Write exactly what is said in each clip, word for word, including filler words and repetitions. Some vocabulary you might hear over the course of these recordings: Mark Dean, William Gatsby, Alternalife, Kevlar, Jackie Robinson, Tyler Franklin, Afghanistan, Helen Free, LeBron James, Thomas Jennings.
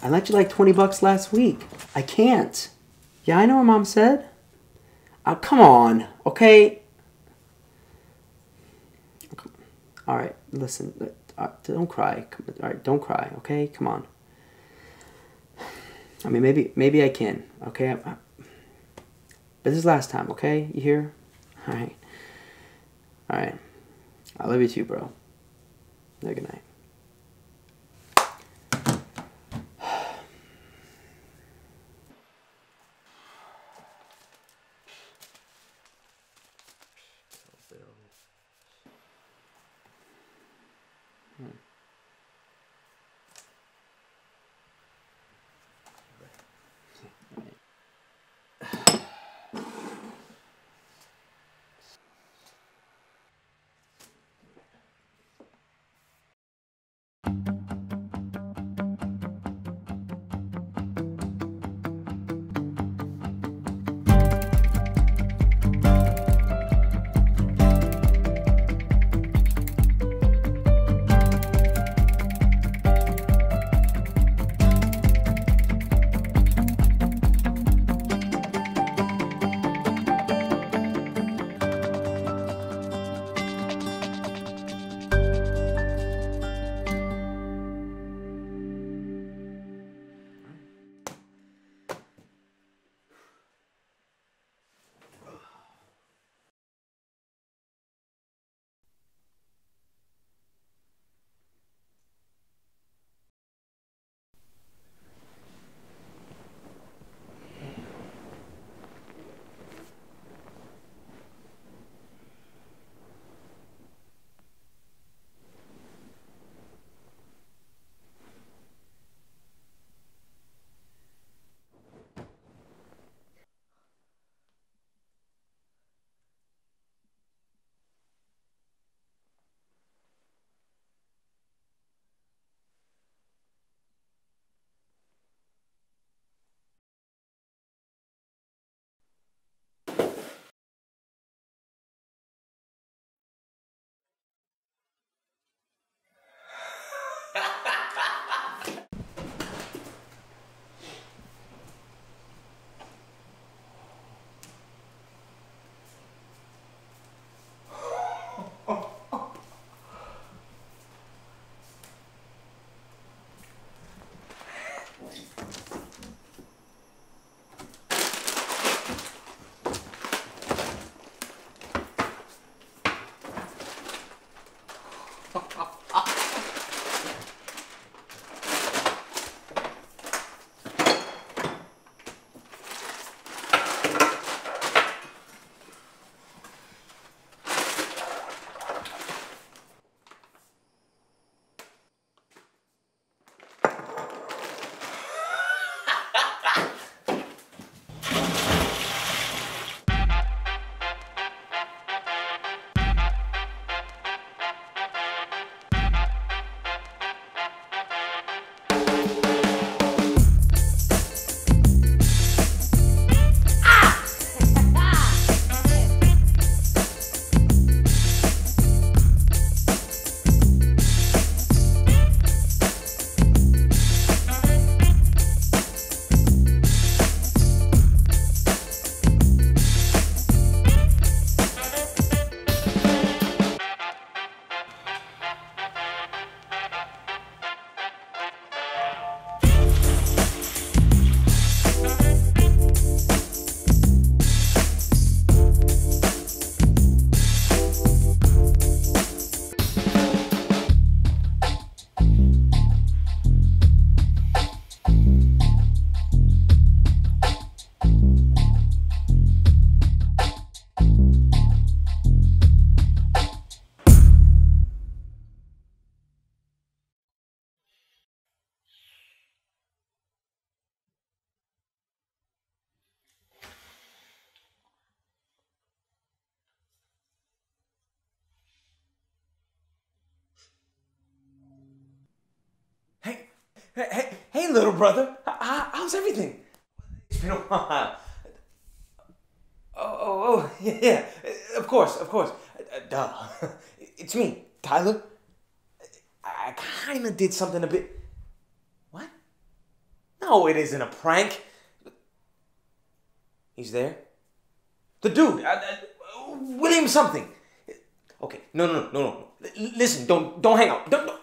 I lent you like twenty bucks last week. I can't. Yeah, I know what Mom said. Oh, come on, okay? All right, listen, don't cry. All right, don't cry, okay? Come on. I mean, maybe maybe I can, okay? I, I, but this is last time, okay? You hear? All right. All right. I love you too, bro. No, good night. Hey, hey, little brother, how, how's everything? It's been a while. Oh, oh, oh, yeah, of course, of course. Duh. It's me, Tyler. I kind of did something a bit... What? No, it isn't a prank. He's there. The dude, uh, uh, William something. Okay, no, no, no, no, no. L- listen, don't, don't hang out. Don't. don't.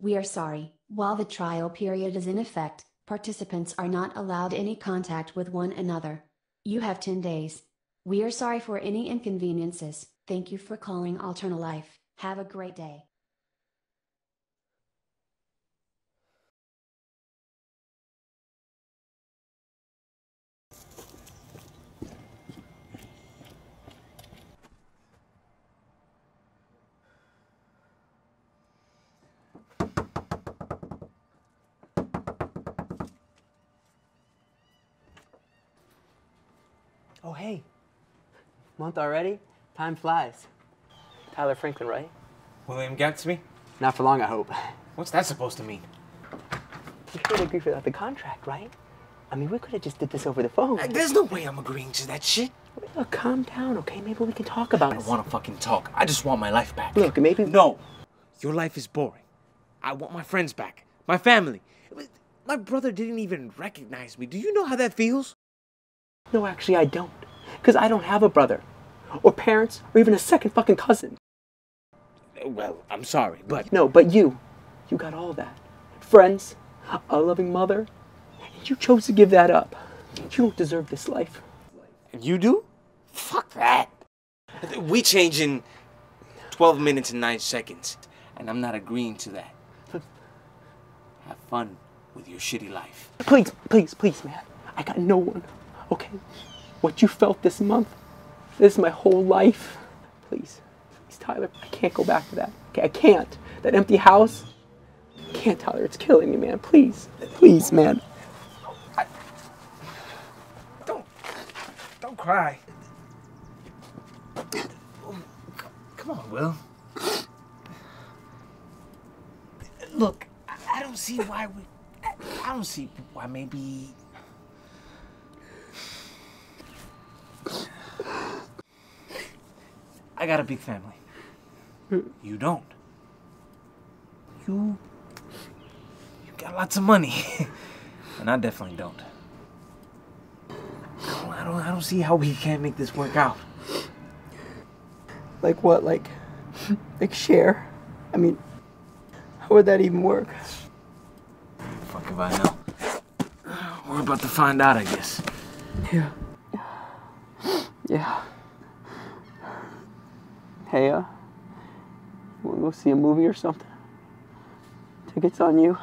We are sorry. While the trial period is in effect, participants are not allowed any contact with one another. You have ten days. We are sorry for any inconveniences. Thank you for calling Alternalife. Have a great day. Oh, hey. Month already? Time flies. Tyler Franklin, right? William Gatsby? Not for long, I hope. What's that supposed to mean? You could agree without the contract, right? I mean, we could have just did this over the phone. There's no way I'm agreeing to that shit. Look, calm down, okay? Maybe we can talk about it. I don't want to fucking talk. I just want my life back. Look, maybe... No. Your life is boring. I want my friends back. My family. My brother didn't even recognize me. Do you know how that feels? No, actually, I don't. Because I don't have a brother, or parents, or even a second fucking cousin. Well, I'm sorry, but... No, but you. You got all that. Friends, a loving mother. And you chose to give that up. You don't deserve this life. You do? Fuck that. We change in twelve minutes and nine seconds, and I'm not agreeing to that. Have fun with your shitty life. Please, please, please, man. I got no one. Okay, what you felt this month, this is my whole life. Please, please, Tyler, I can't go back to that. Okay, I can't. That empty house, I can't, Tyler. It's killing me, man. Please, please, man. I... Don't, don't cry. Come on, Will. Look, I don't see why we. I don't see why maybe. I got a big family. You don't. You... You got lots of money. And I definitely don't. I don't, I don't. I don't see how we can't make this work out. Like what? Like... Like share? I mean... How would that even work? Fuck if I know. We're about to find out, I guess. Yeah. Yeah. Hey, uh, you wanna go see a movie or something? Tickets on you.